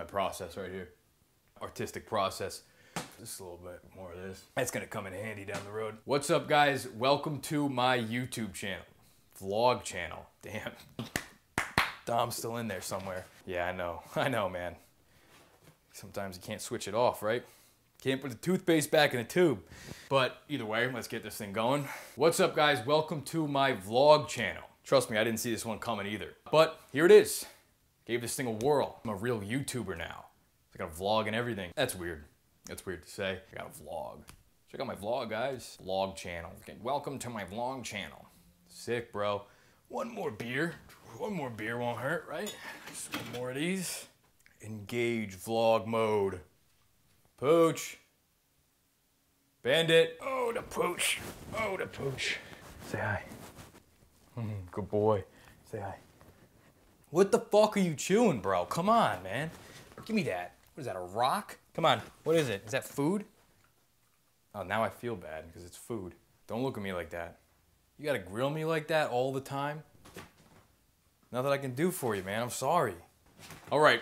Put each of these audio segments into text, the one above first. my process right here. Artistic process. Just a little bit more of this. That's gonna come in handy down the road. What's up, guys? Welcome to my YouTube channel. Vlog channel. Damn. Dom's still in there somewhere. Yeah, I know. I know, man. Sometimes you can't switch it off, right? Can't put the toothpaste back in the tube. But either way, let's get this thing going. What's up, guys? Welcome to my vlog channel. Trust me, I didn't see this one coming either. But here it is. Gave this thing a whirl. I'm a real YouTuber now. I got a vlog and everything. That's weird. That's weird to say. I got a vlog. Check out my vlog, guys. Vlog channel. Okay, welcome to my vlog channel. Sick, bro. One more beer. One more beer won't hurt, right? Just one more of these. Engage vlog mode. Pooch. Bandit. Oh, the pooch. Oh, the pooch. Say hi. Good boy. Say hi. What the fuck are you chewing, bro? Come on, man. Give me that. What is that, a rock? Come on, what is it? Is that food? Oh, now I feel bad because it's food. Don't look at me like that. You gotta grill me like that all the time? Nothing I can do for you, man. I'm sorry. All right.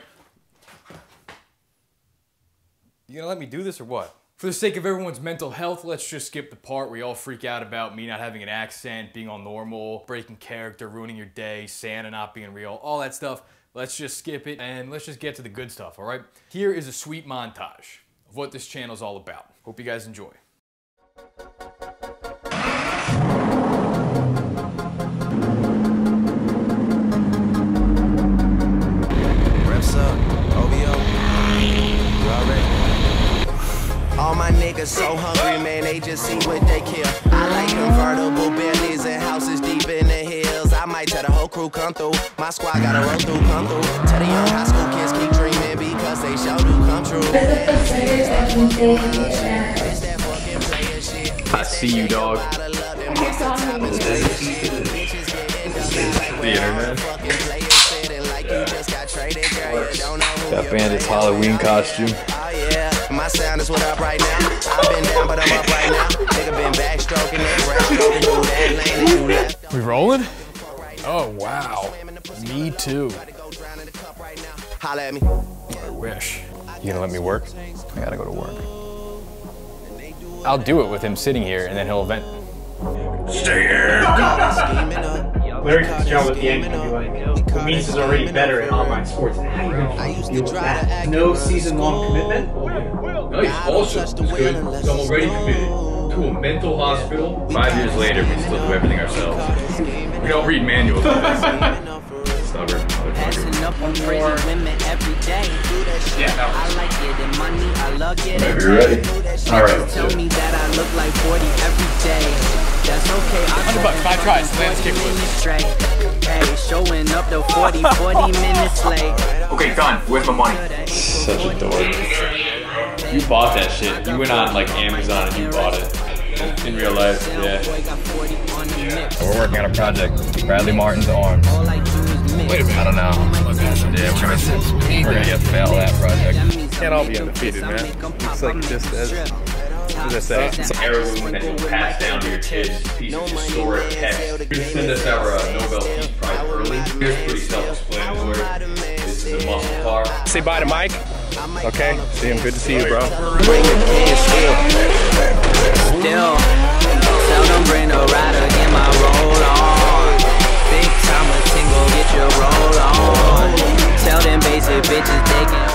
You gonna let me do this or what? For the sake of everyone's mental health, let's just skip the part where you all freak out about me not having an accent, being all normal, breaking character, ruining your day, Santa not being real, all that stuff. Let's just skip it and let's just get to the good stuff, all right? Here is a sweet montage of what this channel's all about. Hope you guys enjoy. Reps up, OBO, you all ready? All my niggas so hungry, man, they just see what they kill. I like convertible Bentleys and houses deep in the hills. I might tell the whole crew come through. My squad gotta run through, come through. Tell the young high school kids keep dreaming because they sure do come true. I see you, dog. That Bandit's Halloween costume. My sound is what up right now. I've been down, but I'm up right now. Nigga been backstroking that round. We rolling? Oh wow. Me too. Holla at me. I wish. You gonna let me work? I gotta go to work. I'll do it with him sitting here, and then he'll vent. Stay here. Larry Fitzgerald at the end can be like, Means is already better at online sports. How you gonna deal with that? No season-long commitment. No, he's also good. I'm already committed to a mental hospital. 5 years later, we still do everything ourselves. We don't read manuals. Stubborn. Yeah, that works. Whenever you're ready. All right, let's do it. That's okay. $100, 5 tries, let's kick with. Hey, showing up the 40 minutes late. Okay, done. Where's my money? Such a dork. You bought that shit. You went on like Amazon and you bought it. In real life, yeah. We're working on a project. Bradley Martin's arms. Wait a minute. I don't know. Yeah, we're gonna get the mail that project. Can't all be undefeated, man. It's like just as. It's heroin that you pass down to your kids, piece of historic text. You send us our Nobel Peace Prize early. Here's pretty self-explanatory. This is a muscle car. Say bye to Mike. Okay, see him. Good to see you, bro. Still, seldom bring a rider in my roll on. Big time a tingle, get your roll on. Tell them basic bitches they can.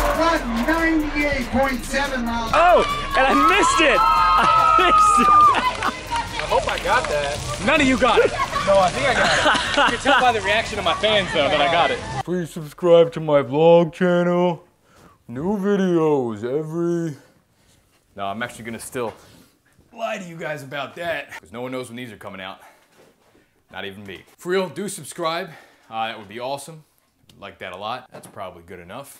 98.7 miles. Oh, and I missed it. I hope I got that. None of you got it. No, I think I got it. You can tell by the reaction of my fans, though, that I got it. Please subscribe to my vlog channel. New videos every... No, I'm actually going to still lie to you guys about that. Because no one knows when these are coming out. Not even me. For real, do subscribe. That would be awesome. Like that a lot. That's probably good enough.